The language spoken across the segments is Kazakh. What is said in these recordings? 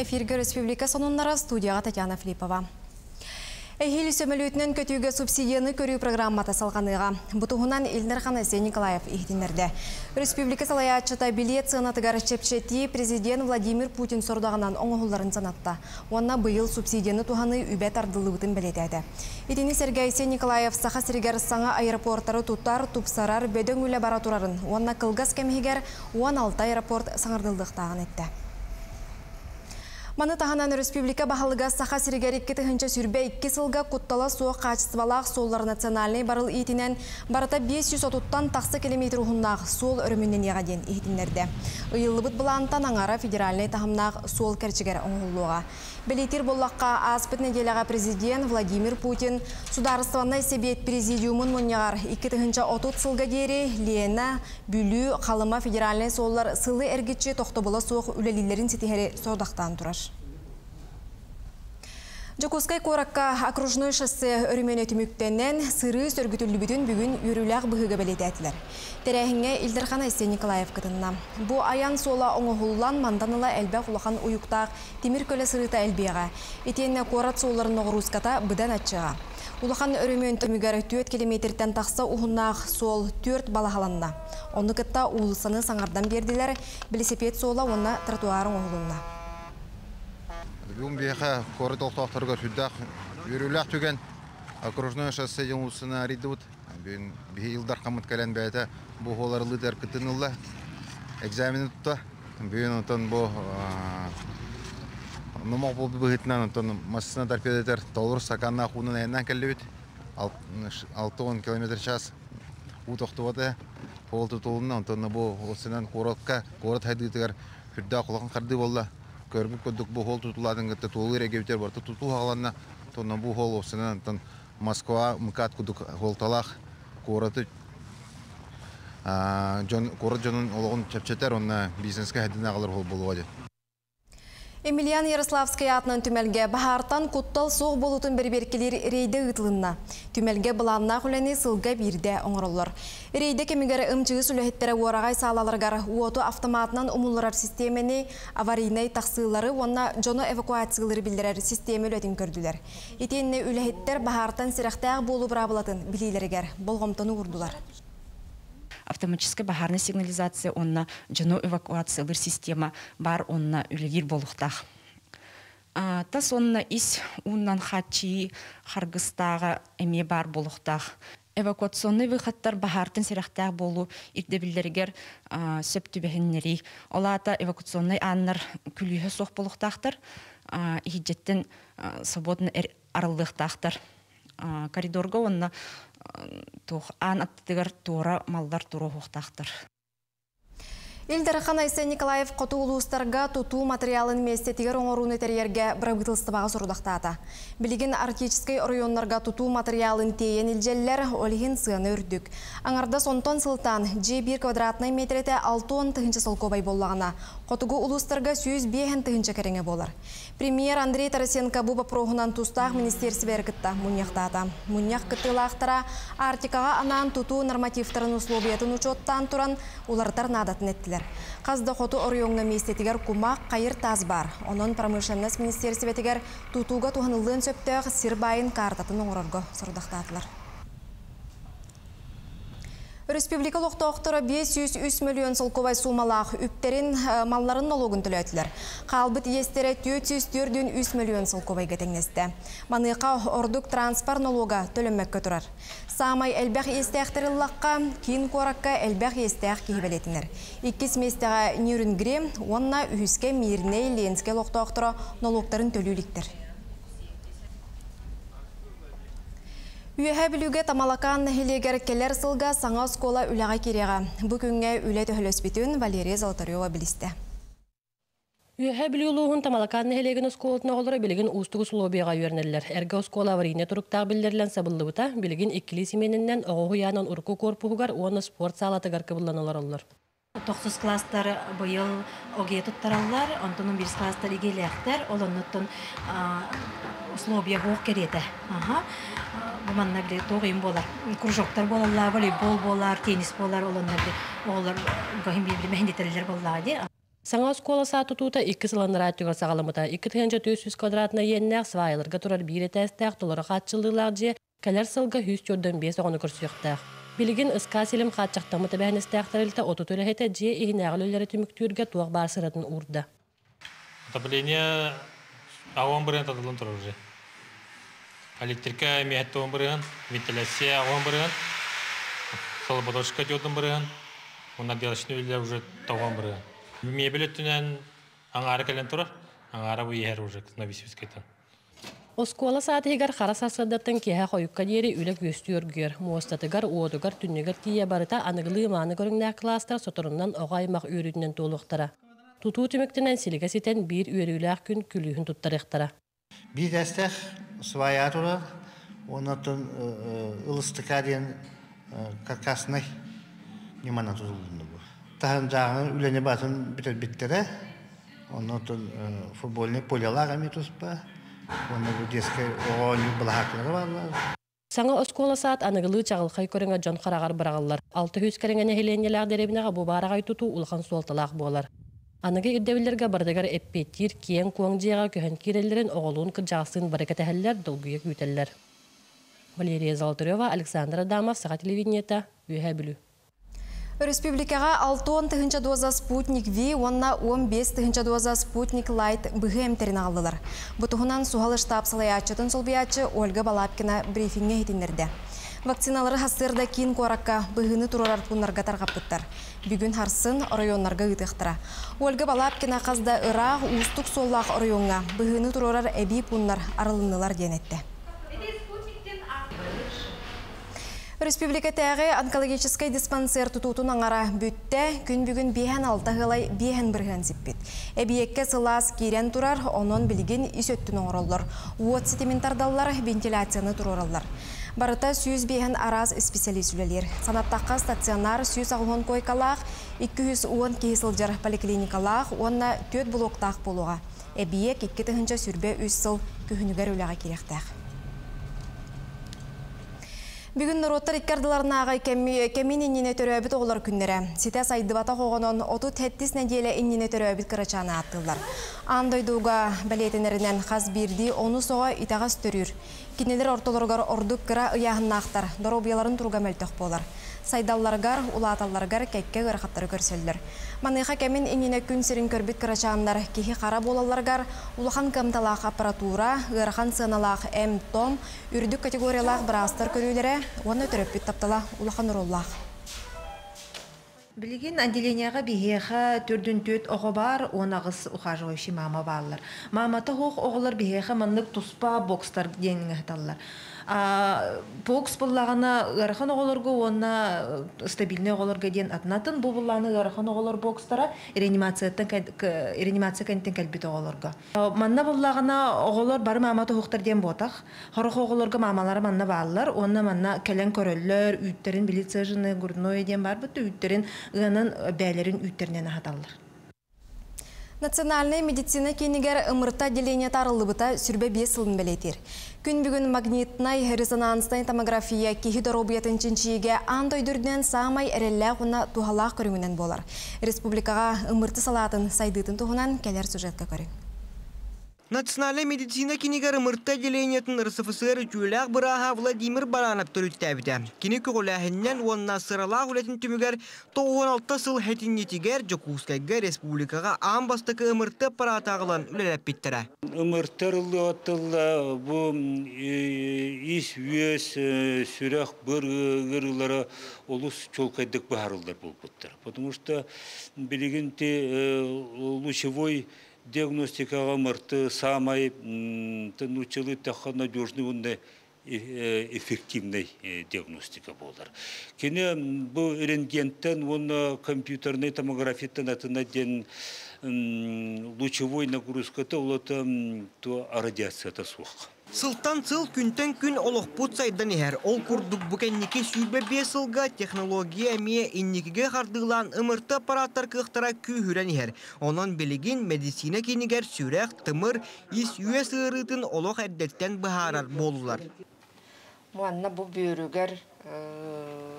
Эфирге республика сонуннара студияға Татьяна Флипова. Эхилі сөмілетінен көтігі субсидияны көрі программата салғаныға. Бұтығынан Илнархан Әсен Николаев ехтенерді. Республика салаячыта билет сығынатығар чепчеті президент Владимир Путин сұрдағынан оңғыларын санатта. Онна бұйыл субсидияны туғаны үбәт ардылы бұтын білетеді. Итені Сергей Әсен Николаев сақа сергер саңа аэропорттары тұттар, тұпсарар, бөдің үлі бара тұрарын. Онна қылғас кәмігер 16 аэропорт саңырдылдықтағын етті. Маны тағынан республика бағалыға сақа сиргерек кетігінші сүрбе 2 сылға құттала суы қачысвалақ соллар национальный барыл етінен барыта 530-тан тақсы километр ұғыннақ сол өрімінен еғаден етіндерді. Үйылы бұт бұлантан аңара федеральный тағымнақ сол кәрчігер оңғылуға. Білетер боллаққа аспыт неделіға президент Владимир Путин сударыстанай себет президиумын мұнияғар 2-тігінші 30 сылға дері Лена Бүлі қалыма федеральный соллар сылы әргетші тоқтабыла соқ үлелілерін сетігері сордақтан тұраш. Джокоскай коракка окружной шоссе өрімені түміктеннен сыры сөргітілі бүтін бүгін үріләғ бұғыға білет әтілер. Тәрәхіңе Илдерхан Әсен Николаев қытынна. Бұ аян сола оңығылан манданыла әлбәқ ұлақан ұйықтақ темір көлі сырыта әлбеға. Етенне корат соларын оғыруската бұдан атшыға. Улахан өрімені түмігәрі 4 километртен тақса ұғыннақ сол 4 балағаланна. Оны кітта ұлысаны саңардан берділер, білесепет сола онына тротуарын оғылынна. Бумбиха коридорта второго сюда верюлях туген окружное шоссе ямусына ридут бин бигилдар хамат кален бейте боголар лидер китнулла экзамен тутта бин онтан бо номок бо бигитнан онтан массына дарпедетер толур саканна хунун эннан келлебит 6-10 км/ч утохтуата полтутулна онтан бо осынан коротка корот хайдытер худда кулакан карды болла. Көрбіп көдік бұл қол тұтыладың ғытты толы регептер барды тұту қаланна, тонна бұл қол осынан Москва мұқат көдік қолталақ қорыты қорыт жонын олығын чәпчеттер, онына бизнеске әдін ағылыр қол болуға деп. Эмилиян Ярославский атынан түмәлге бағартан көттал соқ болутын бір-беркелер рейді ұтылынна. Түмәлге бұланна құләне сылға бірде оңырылыр. Рейді кемігері ұмчығы сүліхеттері орағай салаларғар уату автоматынан ұмылырар системені, аварийнай тақсылары, онына жоны эвакуациялары білдірер системі үлетін көрділер. Етеніне үліхеттер бағартан сирақтағы болу бұрабылатын білейлерігер болғымтаны ұрдылар. Автоматическая бахарная сигнализация он на джану эвакуация в система бар он на улегир болухтах. Тас он на из уннан хачи харгыстага эми бар болухтах. Эвакуационный выходтар бахартын сирахтах болу ирдебилдергер сөптүбехеннери. Олата эвакуационный аннар күлүхө сох болухтахтар. Хиджеттен свободны арылдыхтахтар. Коридорга он на ан аттыгар тура малдар туру хуқтақтыр. Илдархан Айсен Николаев қоту ұлыстарға тұту материалын местетігер оңыруын етерерге бірабғытылыстыбаға сұрдақтады. Білігін артической районларға тұту материалын тейен үлжелілер олығын сыны үрдік. Аңарда сонтон сылтан G1 квадратный метреті 6-10 тұхыншы солкобай боллағына. Қотуғы ұлыстарға 105 тұхыншы кәріңе болар. Премьер Андрей Тарасенко бұба проғынан тұстақ министерсі бәргітті мұнияқтады. Мұнияқ кітілақтыра артикаға анан тұту нормативтарын условиятын ұчоттан тұран олардыр надатын еттілер. Қазды қоту орионға местетігер кумақ қайыр таз бар. Оның промышленность министерсі бәтігер тұтуға туғанылын сөптіғ сирбайын картатын оңырырғы сұрдақтатылар. Республика лоқтоқтыры 503 миллион солковай сумалақ үптерін малларын налогын түләтілер. Қалбыт естері 443 миллион солковай кетенгесті. Манықа ордық транспар налога төліммәк көтірір. Самай әлбәқ естіғтіріллаққа, кейін қоракқа әлбәқ естіғ кейбелетінер. Иккес местіға Нюрингри, онына үйіске Мирней Ленске лоқтоқтыры налогтарын төліліктір. Үйәе білуге тамалакан хелегер келер сылға саңа скола үләға кереға. Бүкінге үләті хөлес бітін Валерия Золотарева білісті. Үйәе білуғын тамалакан хелегені сколатына олыры білігін ұстығы сұлобияға үйернелер. Әргі скола аварийне тұрықтағы білдерлен сабылды бұта, білігін екілі семенінен оғығы янын ұрқы корпуғығар оны спорт салатығар кыбылданылар олыр. 9 класстар бұйыл оғия тұттаралар, онтының 1 класстар егелі әқтер, олыңыттың ұслобия ғоқ кереді. Бұманына біле тоғым болар. Күржоқтар болалар, волейбол болар, теннис болар, олыңыр ғойым білмәндетерлер болар. Саңа школа сату тута 2 сылан радиога сағаламыта 2300 квадратна еннәк свайларга турар биретәстәк толары хатчылдылар же кәләр сылга 104-5 оны көрсөктәк. Билген ыска селем хатчактамыта бәһнестәктәрелтә отутыры хәтә же игенәгәләре түмүктүргә туак барсыратын урды. Отопление авон брен татлан турар же. Электрика миәттон брен, вентиляция авон брен, салбадошка дётон брен, уна делочный үлләр уже тавон брен. Мебелетінен аңары кәлін тұрар, аңары бұй ер ұжық, навесіз кетті. Оскуала саатығығар қарасасырдаттың кеға қойыққа дейірі үлік өсті өргігер. Муыстатығар, оғдығар, түнігір кие барыта анығылы маңы көріңнәк кластар сұтырынан оғаймақ өрігінен толықтыра. Тұту түміктінен селігесетен бір өрігілік күн күлігін тұттырықтыра. Бір әстәқ сұвайат ұрар, онатын ұлыстықаден каркасынай немана тұзылдың. Тахын жағын үләне батын бітір біттірі, оны футболіне полялар әметіз ба, оны дескі оғауын бұлағақлары барлар. Саңа өскола саат анығылы чағылқай көріңі жон қарағар бірағылар. 600 көріңіне хеленелер дәребінеға бұбарағай тұту ұлған суалталақ болар. Анығы үрдевілерге бардығар әппеттер, кейін көңдеға көхін керелерін оғылуын кіржағысын бірекет әхеллер долгүйек үйтеллер. Валерия Золотарева, Александра Дамов, Саға телевидениета, ЮХБ. Республикаға 6-10 доза спутник V, онна 15 доза спутник Light БГМ-терін алылыр. Бұтығынан суғалы штаб салаячытын солбиячы Ольга Балапкина брифинге хетінерді. Вакциналары хасырда кейін қоракка бұғыны тұрарар бұнларға тарғаптыттар. Бүгін харсын районларға ғытықтыра. Ольга Балапкина қазда ұрақ ұстық соллақ районға бұғыны тұрарар әбей бұнлар арылынылар денетті. Республикатағы онкологический диспансер тұтутын аңара бүтті, күн-бүгін бейін алты ғылай бейін бірген зіппет. Әбиекке сылас керен тұрар, оның білген үсеттін оңырылыр. Уот сетиментардалар вентиляцияны тұрырылыр. Барыта сүйіз бейін араз специалист үлелер. Санаттаққа стационар сүйіз ағылғын койкалақ, 210 кейсілдер поликлиникалақ, онына 4 блоктақ болуға. Әбиек 2-тіңінші сүрбе үссіл күхінігер үліға керектәқ. Бүгін Нұроттар иккардыларына ағай кәмен еніне түрі өбіт оғылар күннері. Сетә сайдыбата қоғынан 30-30 нәделі еніне түрі өбіт қырачаны аттылар. Андойдуға бәлетінерінен қаз берді, оны соға итағас түрір. Кенелер ортоларғар ордық қыра ұяғын ақтар, доробияларын тұрға мөлтіқ болар. Сайдалларғар, ұлаталларғар кәкке ғырқаттары көрселдір. Маныйға кәмен еніне күн сірін көрбіт қырачандар, кехи қара болаларғар, ұлыған қамталақ аппаратура, ғырқан сыналақ М-том, үрдік категориялақ бірастар көрілері, оны түріп бет таптала ұлыған ұрылақ. Білген әделенеға бейхеға түрдің төт оғы бар, онағыз ұқажы өші мама балылар. Маматы оқ оғылар бейхеға мұндық тұспа бокстар деңін ұқталылар. Бокс бұллағына ғарыған оғыларға, онына стабиліне оғыларға ден атынатын, бұл бұллағына ғарыған оғылар бокстара реанимация кәнттен кәлбет оғыларға. Манна бұллағына оғылар бары маматы оқтар ден ботақ. Қарық оғыларға мамалары манна бағылар, онына манна кәлен көрілер, үйттерін, билиция жыны, ғұрдыной ден бар бұтты, үйттерін, ғынан бәлерін үйттерінен ағаталылар. Национальная медицина кенігер ұмырта делене тарылы бұта сүрбе 5 сылын бәлетер. Күн бүгін магнитнай, резонанстай томография кехі доробиятын ченчиеге андой дүрден самай әрелі ғына туғалақ көріңінен болар. Республикаға ұмырты салатын сайдытын тұғынан кәлер сюжетка көрің. Национальная медицина кенігер ұмырта деленетін РСФСР жүйеләқ бұраға Владимир Баланап түріттәбіді. Кені күғіләхіннен онына сыралақ үлетін түмігер 96 сыл хәтінетігер Джокоскайға республикаға амбастықы ұмырты паратағылан үлеләп беттірі. Умыртырлы отылы бұл ес үйес сүрәқ бір ғырлары олыс чолқайдық бағарылдар бұл бұттыр. Потому что білігінте лучевой диагностикаға мұрты самай тынучылы таққа надежный ондай эффективный диагностика болар. Кені бұл рентгенттен, оны компьютерный томографиттен атына ден лучевой нагрузката олата радиацията суық. Сылтан сыл күнтен күн олықпут сайдан ехер. Ол күрдік бүкеннеке сүйбе бесылға технология мие иннекіге қардығылан ымырты аппараттар қықтыра күйірен ехер. Онан білігін медицина кенігер сүрек, тымыр, ес үйе сығырытын олық әрдеттен бұхарар болулар. Мұанна бұл бүйірігер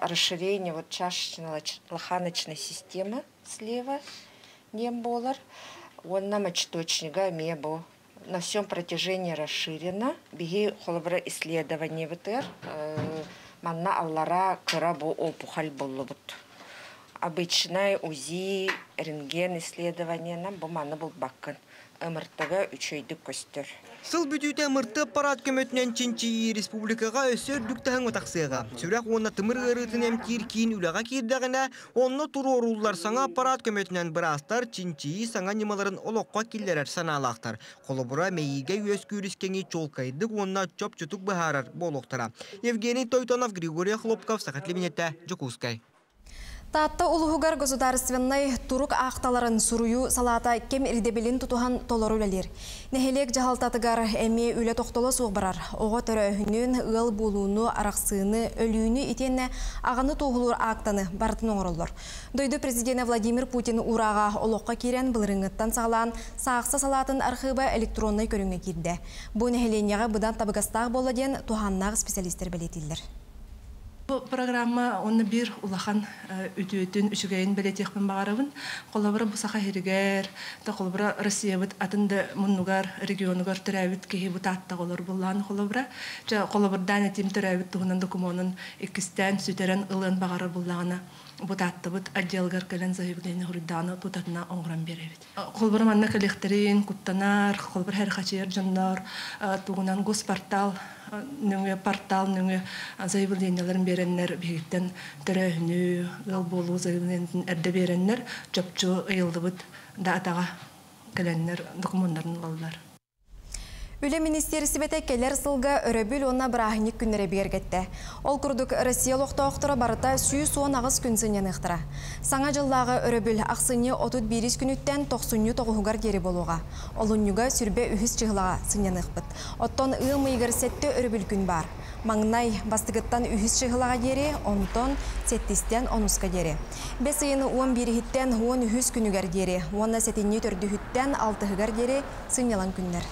расширение чашечной лоханочной системы слева нем болар. Он нам очточника мебо. На всем протяжении расширено. Беги холобра исследование ВТР. Манна аллара крабу опухоль боллобут. Обычное УЗИ, рентген исследование нам бумана был бакан. МРТГ учейды костер. Сыл бюджете МРТ парад кеметнен чинчи республикага өсер дүктәһәң отаксыга. Сүрәк онна тымыр гырытынем киркин үләгә кирдәгенә онна туры оруллар саңа парад кеметнен бирастар чинчи саңа нималарын олоққа килләрәр саналақтар. Қолыбыра мейгә өз күрискәне чолкайдык онна чоп-чутук баһарар болоқтара. Евгений Тойтанов, Григорий Хлопков, Сахатлы Лена Джокоская. Татта улугугар государственный турук ахталарын сурую салата кем ирдебилин тутухан толорулелер. Нехелек жахалтатыгар эми үле тоқтолы суғбарар. Оға төрі өйнін ұл болуыны, арақсыны, өліуіні итенне ағаны тоғылыр актаны бартын оңырылыр. Дойды президент Владимир Путин ураға олоққа керен бұлырыңыттан сағылан сақса салатын архива электронной көріңе керді. Бұл нехеленеға бұдан табығастағы болладен туханнағы специалистер білетілдер. Программа онны бир улахан үтүөтүн үшүгейин белетехмин багарабын. Колабора бусаха хиригер, та колабора Россиябыт атында муннугар регионугар төрәбит кеһи бутатта колор буллан колабора. Жа колабордан этим төрәбит тугунан докумонун экистен сүтерен ылын багара буллана. Бутатта бут отделгар келен заявление хурдана тутатна оңран беребит. Колабора манна коллекторин, куптанар, колабор хер хачер жандар, тугунан госпортал нөңе портал нөңе заявленияларын береннер бегиттен төрәһүнү гал болуу заявленияларын әрдә береннер чапчу ыйылдыбыт да атага келеннер документтарын алалар. Үле министерси бәтәккәләр сылга өрөбүл онна брахник күннәре бергәтте. Ол курдык Россия лохта охтыра барыта сүй суан агыз күнсенен ыхтыра. Саңа жылдагы өрөбүл аксыне 31 күнүттән 90 тогугар кери болууга. Олуннюга сүрбе үһүс чыглага сынен ыхпыт. Оттон ыймыйгар сетте өрөбүл күн бар. Маңнай бастыгыттан үһүс чыглага кери, онтон сеттистен онуска кери. Бесыйны 11 хиттен 10 үһүс күнүгәр кери. Онна сетинни төрдү хиттен 6-гар кери сынелан күннәр.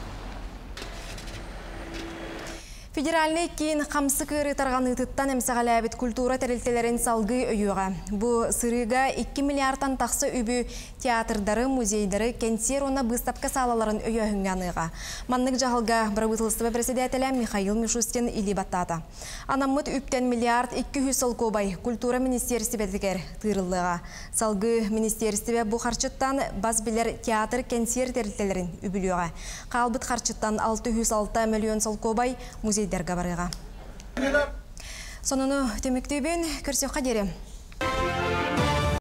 Федеральный кин хамсы кыры тарганы тыттан эмсагалабит культура терилтелерин салгы өйөга. Бу сырыга 2 миллиардтан таксы үбү театрдары, музейдары, кенсер уна быстапка салаларын өйөһүнгәныга. Маннык жаһалга правительство председателя Михаил Мишустин илибатата. Анаммыт үптен миллиард 200 сыл кобай культура министерство бетигер тырыллыга. Салгы министерство бу харчыттан баз билер театр, кенсер терилтелерин үбүлөга. Калбыт харчыттан 606 миллион сыл кобай музей дәргә барыга. Соныны төмектебен көрсөк кадерем.